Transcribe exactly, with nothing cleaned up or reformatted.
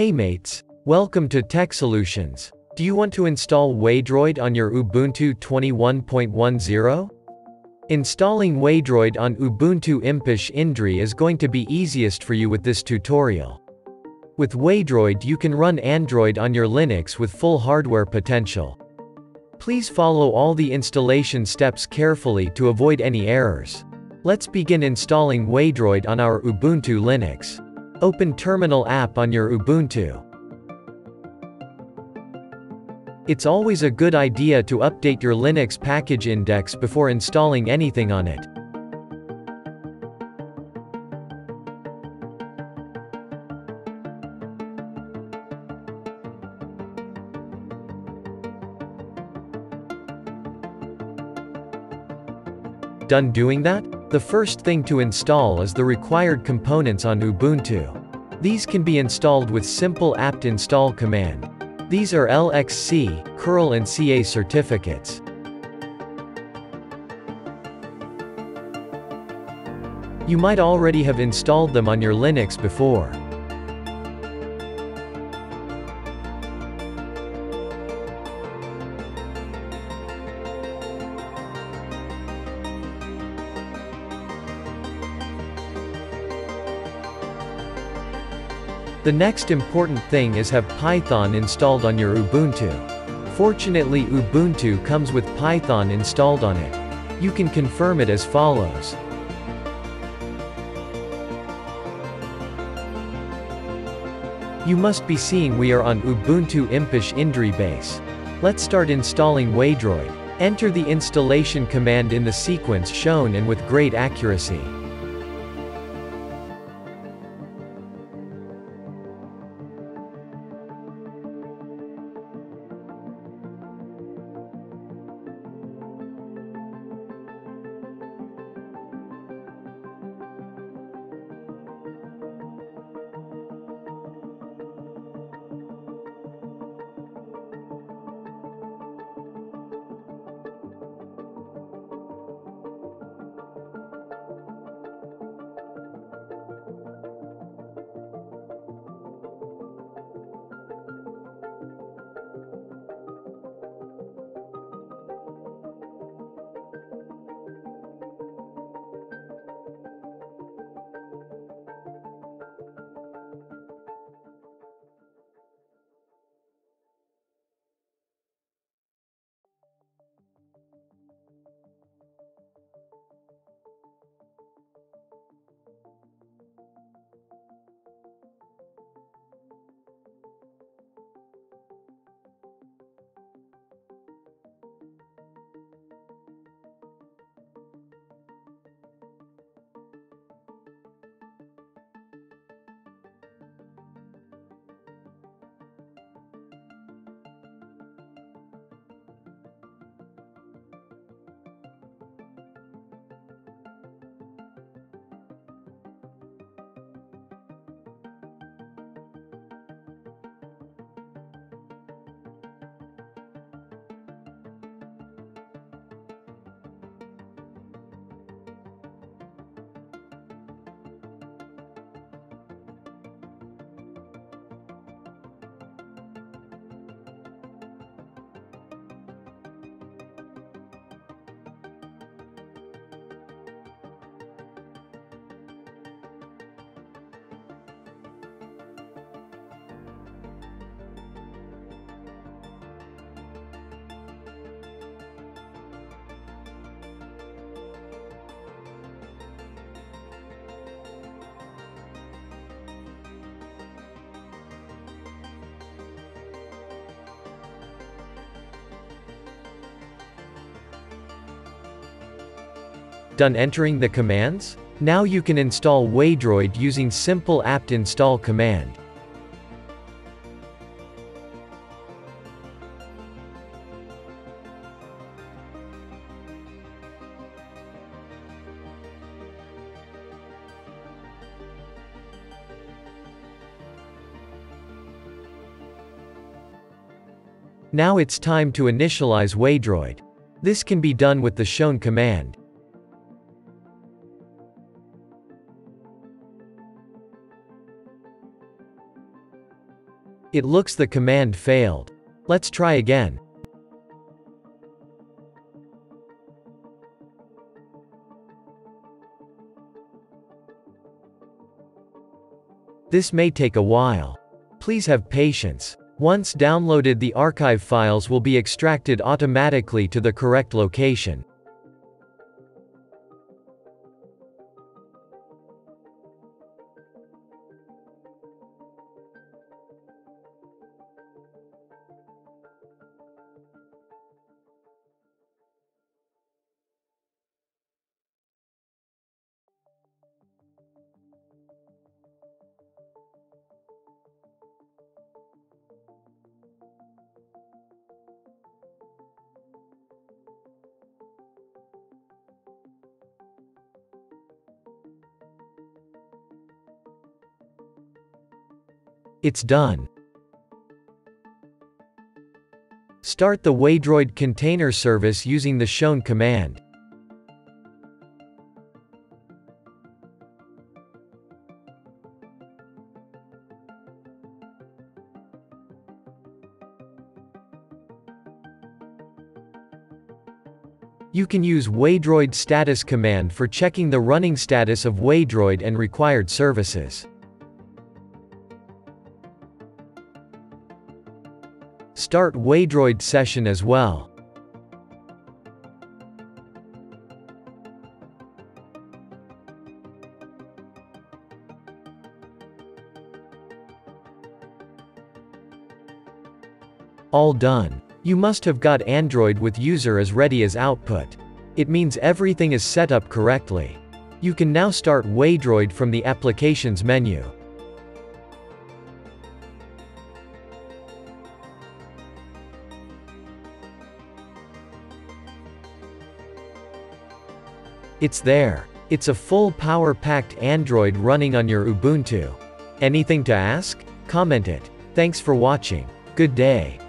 Hey mates, welcome to Tech Solutions. Do you want to install Waydroid on your Ubuntu twenty-one point ten? Installing Waydroid on Ubuntu Impish Indri is going to be easiest for you with this tutorial. With Waydroid you can run Android on your Linux with full hardware potential. Please follow all the installation steps carefully to avoid any errors. Let's begin installing Waydroid on our Ubuntu Linux. Open Terminal app on your Ubuntu. It's always a good idea to update your Linux package index before installing anything on it. Done doing that? The first thing to install is the required components on Ubuntu. These can be installed with simple apt install command. These are L X C, curl and C A certificates. You might already have installed them on your Linux before. The next important thing is have Python installed on your Ubuntu. Fortunately, Ubuntu comes with Python installed on it. You can confirm it as follows. You must be seeing we are on Ubuntu Impish Indri base. Let's start installing Waydroid. Enter the installation command in the sequence shown and with great accuracy. Done entering the commands? Now you can install Waydroid using simple apt install command. Now it's time to initialize Waydroid. This can be done with the shown command. It looks the command failed. Let's try again. This may take a while. Please have patience. Once downloaded, the archive files will be extracted automatically to the correct location. It's done. Start the Waydroid container service using the shown command. You can use Waydroid status command for checking the running status of Waydroid and required services. Start Waydroid session as well. All done. You must have got Android with user as ready as output. It means everything is set up correctly. You can now start Waydroid from the applications menu. It's there. It's a full power-packed Android running on your Ubuntu. Anything to ask? Comment it. Thanks for watching. Good day.